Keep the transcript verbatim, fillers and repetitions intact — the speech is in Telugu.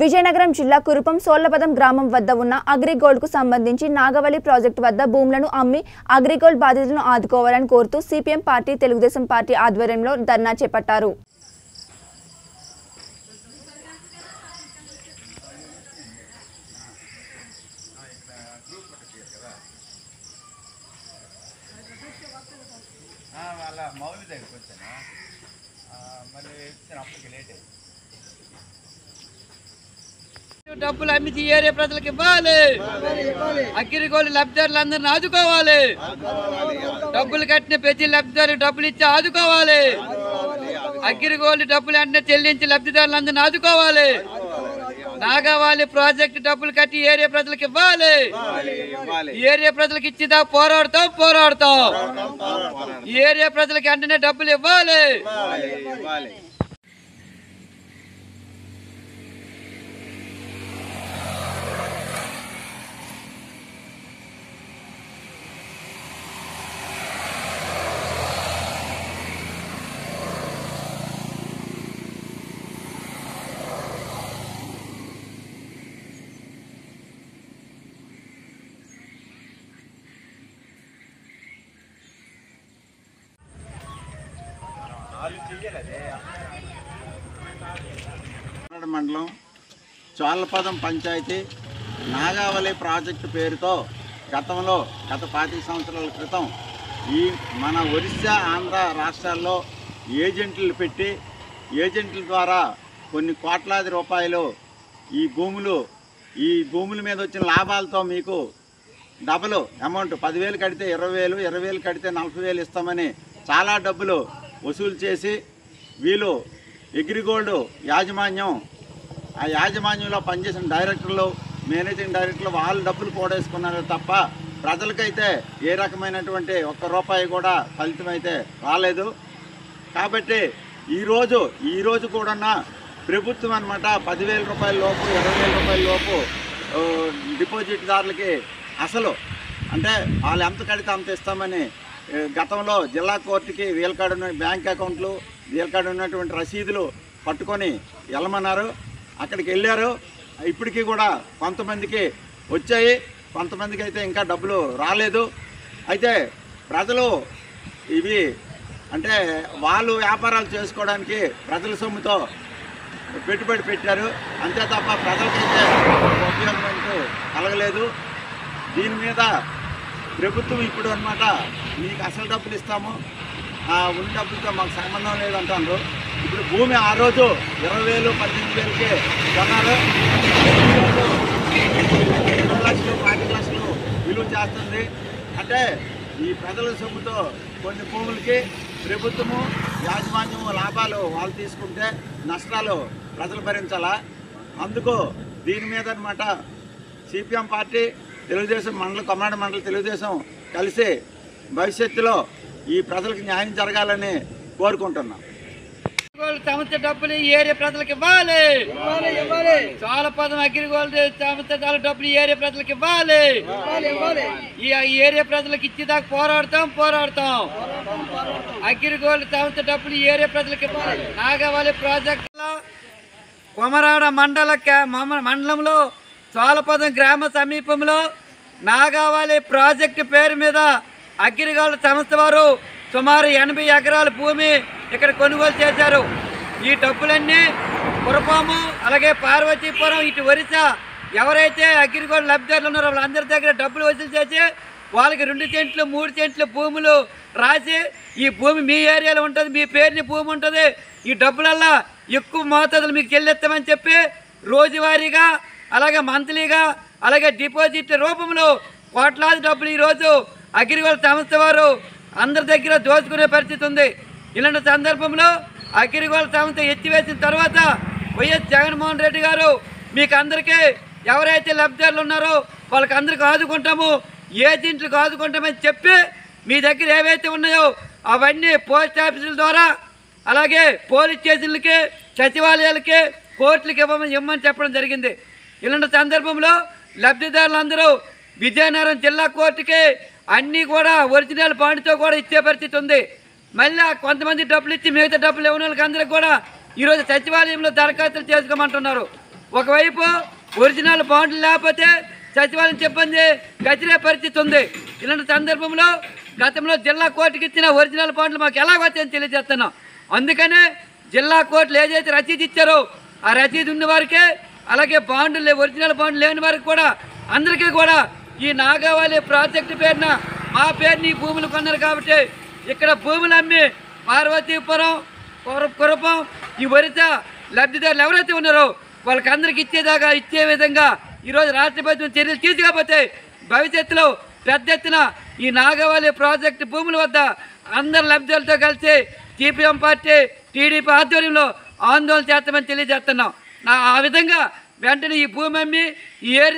విజయనగరం జిల్లా కురుపాం సోళ్ళపదం గ్రామం వద్ద ఉన్న అగ్రిగోల్డ్ కు సంబంధించి నాగావళి ప్రాజెక్టు వద్ద భూములను అమ్మి అగ్రిగోల్డ్ బాధితులను ఆదుకోవాలని కోరుతూ సిపిఎం పార్టీ తెలుగుదేశం పార్టీ ఆధ్వర్యంలో ధర్నా చేపట్టారు। డబ్బులు అమ్మి తీయరే ప్రజలకు ఇవ్వాలి। అగ్రిగోల్డ్ లబ్ధిదారులు అందరిని ఆదుకోవాలి। డబ్బులు కట్టిన ప్రతి లబ్ధిదారు డబ్బులు ఇచ్చి ఆదుకోవాలి। అగ్రిగోల్డ్ డబ్బులు అంటే చెల్లించి లబ్ధిదారులు అందరిని ఆదుకోవాలి। నాగావళి ప్రాజెక్టు డబ్బులు కట్టి ఏరియా ప్రజలకు ఇవ్వాలి। ఏరియా ప్రజలకు ఇచ్చిదా పోరాడతాం పోరాడతాం ఏరియా ప్రజలకు వెంటనే డబ్బులు ఇవ్వాలి। మండలం చోళ్ళపదం పంచాయతీ నాగావళి ప్రాజెక్టు పేరుతో గతంలో గత పాతిక సంవత్సరాల క్రితం ఈ మన ఒరిస్సా ఆంధ్ర రాష్ట్రాల్లో ఏజెంట్లు పెట్టి ఏజెంట్ల ద్వారా కొన్ని కోట్లాది రూపాయలు ఈ భూములు ఈ భూముల మీద వచ్చిన లాభాలతో మీకు డబుల్ అమౌంట్ పదివేలు కడితే ఇరవై వేలు ఇరవై వేలు కడితే నలభై వేలు ఇస్తామని చాలా డబ్బులు వసూలు చేసి వీళ్ళు అగ్రిగోల్డ్ యాజమాన్యం ఆ యాజమాన్యంలో పనిచేసిన డైరెక్టర్లు మేనేజింగ్ డైరెక్టర్లు వాళ్ళు డబ్బులు పోడేసుకున్నారు తప్ప ప్రజలకైతే ఏ రకమైనటువంటి ఒక్క రూపాయి కూడా ఫలితమైతే రాలేదు। కాబట్టి ఈరోజు ఈరోజు కూడా ప్రభుత్వం అనమాట పదివేల రూపాయల లోపు ఇరవై వేల రూపాయల లోపు డిపాజిట్దారులకి అసలు అంటే వాళ్ళు ఎంత కడితే అంత ఇస్తామని గతంలో జిల్లా కోర్టుకి వీళ్ళకాడ ఉన్న బ్యాంక్ అకౌంట్లు వీళ్ళకాడ ఉన్నటువంటి రసీదులు పట్టుకొని వెళ్ళమన్నారు, అక్కడికి వెళ్ళారు। ఇప్పటికీ కూడా కొంతమందికి వచ్చాయి, కొంతమందికి అయితే ఇంకా డబ్బులు రాలేదు। అయితే ప్రజలు ఇవి అంటే వాళ్ళు వ్యాపారాలు చేసుకోవడానికి ప్రజల సొమ్ముతో పెట్టుబడి పెట్టారు, అంతే తప్ప ప్రజలకైతే ఉపయోగం అంటూ కలగలేదు। దీని మీద ప్రభుత్వం ఇప్పుడు అనమాట మీకు అసలు డబ్బులు ఇస్తాము, ఉన్న డబ్బులతో మాకు సంబంధం లేదంటారు। ఇప్పుడు భూమి ఆ రోజు ఇరవై వేలు పద్దెనిమిది వేలకే కొన్నారు, రెండు లక్షలు పాతి లక్షలు విలువ చేస్తుంది। అంటే ఈ ప్రజల సొమ్ముతో కొన్ని భూములకి ప్రభుత్వము యాజమాన్యము లాభాలు వాళ్ళు తీసుకుంటే నష్టాలు ప్రజలు భరించాలా? అందుకు దీని మీద అనమాట సిపిఎం పార్టీ తెలుగుదేశం మండల కమాండ్ మండలి తెలుగుదేశం కలిసి భవిష్యత్తులో ఈ ప్రజలకు న్యాయం జరగాలని కోరుకుంటున్నాం। సమస్య డబ్బులు ఏరియా ప్రజలకు ఇవ్వాలి, చోళ్ళపదం అగ్రిగోల్డ్ సమస్య డబ్బులు ఏరియా ప్రజలకు ఇవ్వాలి। ఈ ఏరియా ప్రజలకు ఇచ్చేదాకా పోరాడతాం పోరాడతాం అగ్రిగోల్డ్ సమస్య డబ్బులు ఏరియా ప్రజలకు ఇవ్వాలి। నాగావళి ప్రాజెక్ట్ కొమరాడ మండల మండలంలో చోళ్ళపదం గ్రామ సమీపంలో నాగావళి ప్రాజెక్టు పేరు మీద అగ్రిగోల్డ్ సంస్థ వారు సుమారు ఎనభై ఎకరాల భూమి ఇక్కడ కొనుగోలు చేశారు। ఈ డబ్బులన్నీ కురుపాము అలాగే పార్వతీపురం ఇటు ఒరిస్సా ఎవరైతే అగ్రిగోల్డ్ లబ్ధిదారులు ఉన్నారో వాళ్ళందరి దగ్గర డబ్బులు వసూలు చేసి వాళ్ళకి రెండు సెంట్లు మూడు సెంట్లు భూములు రాసి ఈ భూమి మీ ఏరియాలో ఉంటుంది, మీ పేరుని భూమి ఉంటుంది, ఈ డబ్బులల్లా ఎక్కువ మోతాదులు మీకు చెల్లిస్తామని చెప్పి రోజువారీగా అలాగే మంత్లీగా అలాగే డిపాజిట్ల రూపంలో కోట్లాది డబ్బులు ఈరోజు అగ్రిగోల్డ్ సంస్థ వారు అందరి దగ్గర దోచుకునే పరిస్థితి ఉంది। ఇలాంటి సందర్భంలో అగ్రిగోల్డ్ సంస్థ ఎత్తివేసిన తర్వాత వైఎస్ జగన్మోహన్ రెడ్డి గారు మీకు అందరికీ ఎవరైతే లబ్ధిదారులు ఉన్నారో వాళ్ళకి అందరికీ ఆదుకుంటాము, ఏజెంట్లకు ఆదుకుంటామని చెప్పి మీ దగ్గర ఏవైతే ఉన్నాయో అవన్నీ పోస్ట్ ఆఫీసుల ద్వారా అలాగే పోలీస్ స్టేషన్లకి సచివాలయాలకి కోర్టులకి ఇవ్వమని ఇవ్వమని చెప్పడం జరిగింది। ఇలాంటి సందర్భంలో లబ్ధిదారులందరూ విజయనగరం జిల్లా కోర్టుకి అన్నీ కూడా ఒరిజినల్ బాండ్తో కూడా ఇచ్చే పరిస్థితి ఉంది। మళ్ళీ కొంతమంది డబ్బులు ఇచ్చి మిగతా డబ్బులు ఇవ్వడానికి అందరికి కూడా ఈరోజు సచివాలయంలో దరఖాస్తులు చేసుకోమంటున్నారు। ఒరిజినల్ బాండ్లు లేకపోతే సచివాలయం చెప్పింది గతిరే పరిస్థితి ఉంది. ఇలాంటి సందర్భంలో గతంలో జిల్లా కోర్టుకి ఇచ్చిన ఒరిజినల్ బాండ్లు మాకు ఎలా వచ్చాయని తెలియజేస్తున్నాం. అందుకనే జిల్లా కోర్టులు ఏదైతే రసీదు ఇచ్చారో ఆ రసీదు ఉన్న వారికే, అలాగే బాండ్లు ఒరిజినల్ బాండ్లు లేని వారికి కూడా అందరికీ కూడా ఈ నాగావళి ప్రాజెక్టు పేరున మా పేరుని భూములు కొన్నారు కాబట్టి ఇక్కడ భూములు అమ్మి పార్వతీపురం కురుపాం ఈ వరిత లబ్ధిదారులు ఎవరైతే ఉన్నారో వాళ్ళకందరికి ఇచ్చేదాకా ఇచ్చే విధంగా ఈరోజు రాష్ట్ర ప్రభుత్వం చర్యలు తీసుకోకపోతే భవిష్యత్తులో పెద్ద ఎత్తున ఈ నాగావళి ప్రాజెక్టు భూముల వద్ద అందరు లబ్ధిదారులతో కలిసి సిపిఎం పార్టీ టీడీపీ ఆధ్వర్యంలో ఆందోళన చేస్తామని తెలియజేస్తున్నాం. ఆ విధంగా వెంటనే ఈ భూమి అమ్మి ఈ ఏరియా